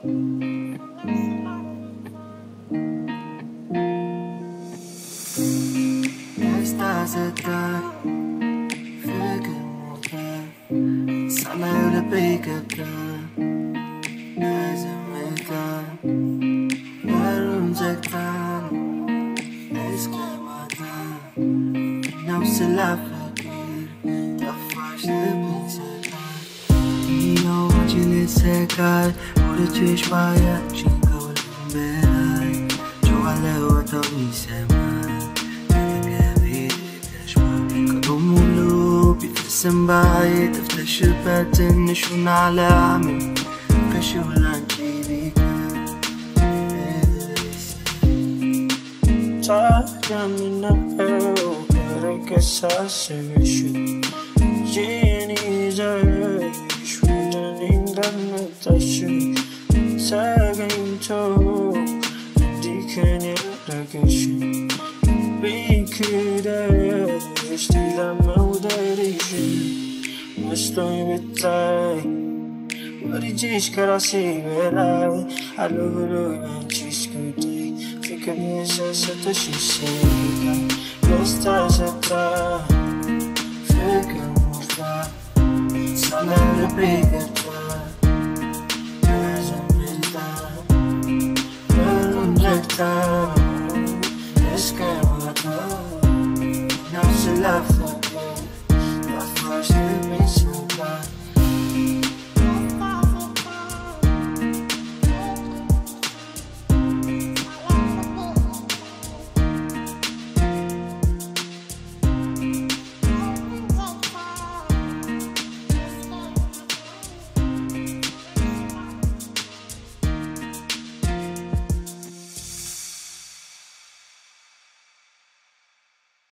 Figure more time, it's not a bigger